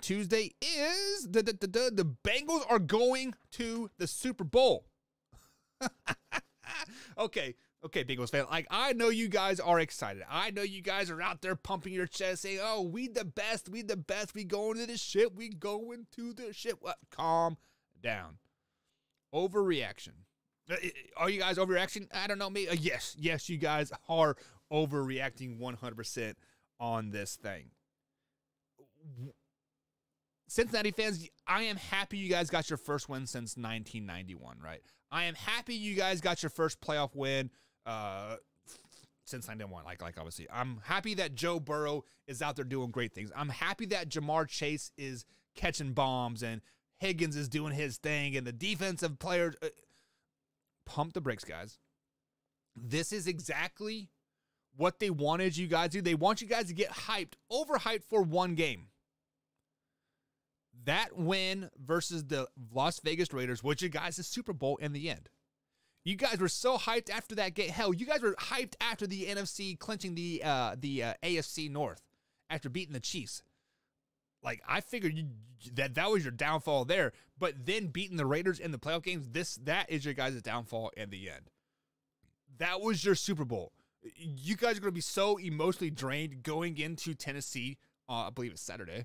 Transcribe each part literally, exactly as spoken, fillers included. Tuesday is the, the, the, the Bengals are going to the Super Bowl. Okay. Okay, Bengals fan. Like, I know you guys are excited. I know you guys are out there pumping your chest saying, oh, we the best. We the best. We going to the shit. We going to the shit. What? Calm down. Overreaction. Are you guys overreacting? I don't know. Me. Uh, yes. Yes, you guys are overreacting one hundred percent on this thing. Cincinnati fans, I am happy you guys got your first win since nineteen ninety-one, right? I am happy you guys got your first playoff win uh, since nineteen ninety-one, like, like obviously. I'm happy that Joe Burrow is out there doing great things. I'm happy that Ja'Marr Chase is catching bombs and Higgins is doing his thing and the defensive players. Uh, pump the brakes, guys. This is exactly what they wanted you guys to do. They want you guys to get hyped, overhyped for one game. That win versus the Las Vegas Raiders, which you guys is Super Bowl in the end. You guys were so hyped after that game. Hell, you guys were hyped after the N F C clinching the uh, the uh, A F C North after beating the Chiefs. Like, I figured you, that that was your downfall there, but then beating the Raiders in the playoff games, this that is your guys' downfall in the end. That was your Super Bowl. You guys are going to be so emotionally drained going into Tennessee, uh, I believe it's Saturday,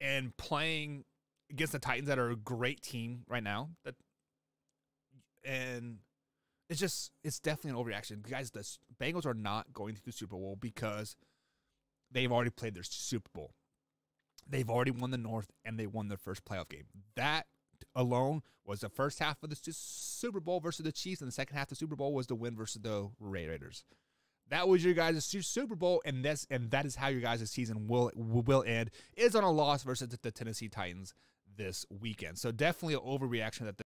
and playing against the Titans that are a great team right now. That, and it's just, it's definitely an overreaction. Guys, the Bengals are not going to the Super Bowl because they've already played their Super Bowl. They've already won the North, and they won their first playoff game. That alone was the first half of the Super Bowl versus the Chiefs, and the second half of the Super Bowl was the win versus the Raiders. That was your guys' Super Bowl, and that's and that is how your guys' season will will end. Is on a loss versus the Tennessee Titans this weekend. So definitely an overreaction that the